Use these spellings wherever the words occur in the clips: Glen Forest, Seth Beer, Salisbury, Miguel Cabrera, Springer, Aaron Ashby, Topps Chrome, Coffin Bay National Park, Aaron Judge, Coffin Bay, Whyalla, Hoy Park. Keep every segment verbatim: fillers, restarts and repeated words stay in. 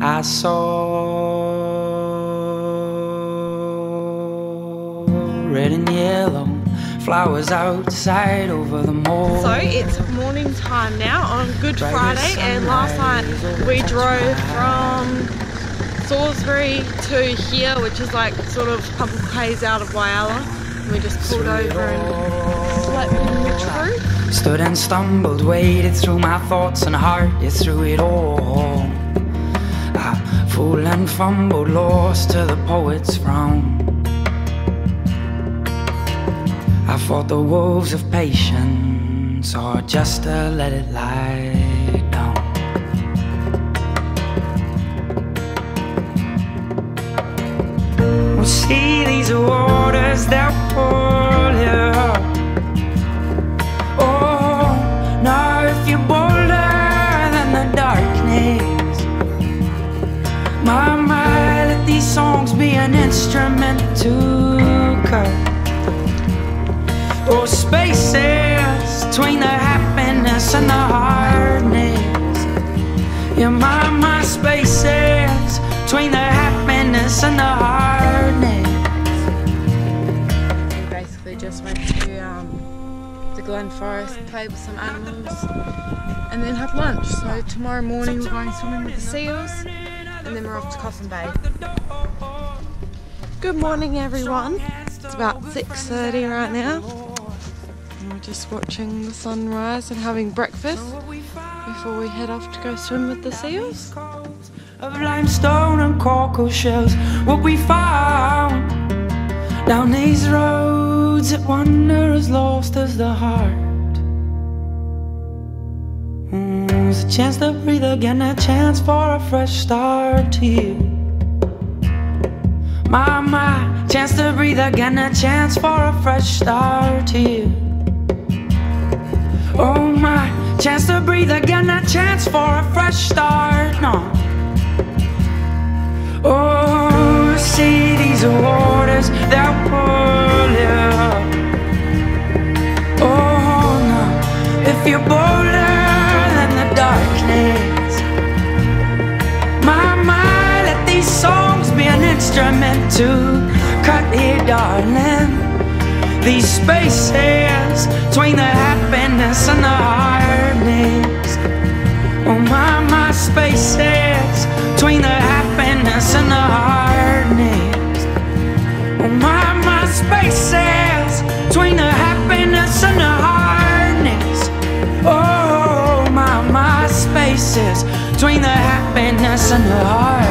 I saw red and yellow flowers outside over the moor. So it's morning time now on Good Friday, and last night we drove from Salisbury to here, which is like sort of a couple of k's out of Whyalla, and we just pulled over and slept in the tree. Stood and stumbled, waded through my thoughts and hearted through it all. I fooled and fumbled, lost to the poet's frown. I fought the wolves of patience, or just to let it lie down. Well, see these waters that pull you up. Oh, now if you're bolder than the darkness, my, my, let these songs be an instrument to cut. Oh, spaces between the happiness and the hardness. Yeah, my, my spaces between the happiness and the hardness. We basically just went to um, the Glen Forest, played with some animals, and then had lunch. So tomorrow morning we're going swimming with the seals, and then we're off to Coffin Bay. Good morning, everyone. It's about six thirty right now. We're just watching the sunrise and having breakfast before we head off to go swim with the seals. Of limestone and coral shells, what we found down these roads that wander as lost as the heart. Mm, it's a chance to breathe again, a chance for a fresh start here. My, my, chance to breathe again, a chance for a fresh start here. Oh my, chance to breathe again, a chance for a fresh start, no. Oh, see these waters that pull you up. Oh no, if you're bolder than the darkness, my, my, let these songs be an instrument to cut here, darling. These spaces between the happiness and the hardness. Oh my, my spaces between the happiness and the hardness. Oh my, my spaces between the happiness and the hardness. Oh my, my spaces between the happiness and the hardness.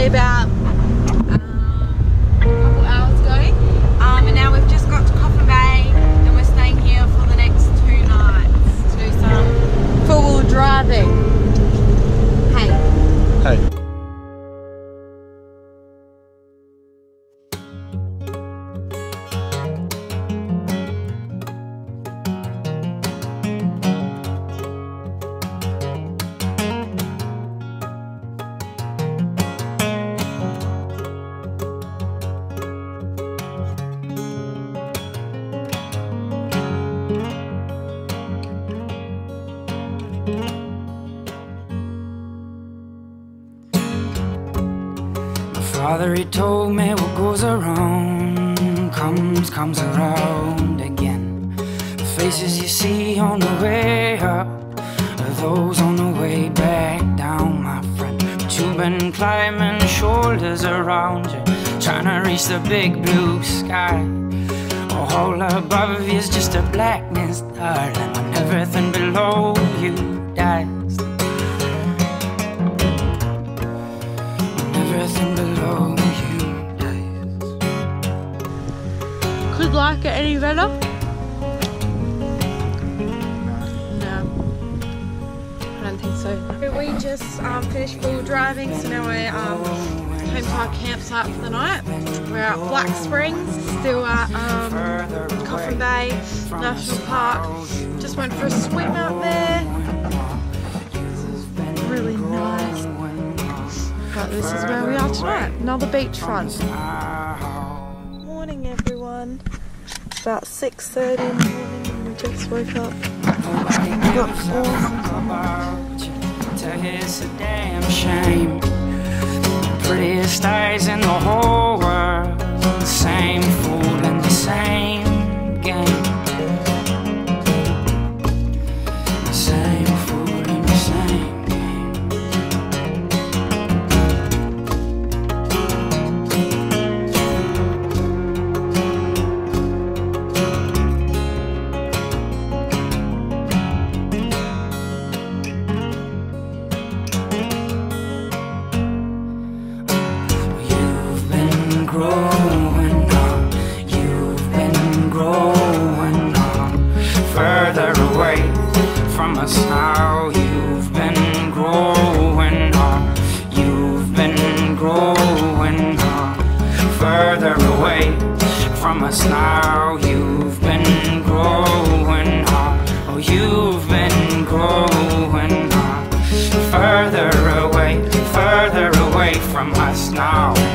About um, a couple hours ago, um, and now we've just got to Coffin Bay, and we're staying here for the next two nights to do some full driving. Hey. Father, he told me what goes around comes, comes around again. The faces you see on the way up are those on the way back down, my friend. But you've been climbing shoulders around you, trying to reach the big blue sky. Oh, all above you is just a blackness, darling, and everything below you dies. Everything below you dies. would like it any better? No. No. I don't think so. We just um, finished bull driving, so now we're um, home to our campsite for the night. We're at Black Springs, still at um, Coffin Bay National Park. Just went for a swim out there. This is really nice. But this is where we are tonight, another beachfront. Morning everyone, it's about six thirty in the morning and we just woke up. We got awesome. It's a damn shame. The prettiest days in the whole world, the same fool and the same game. Now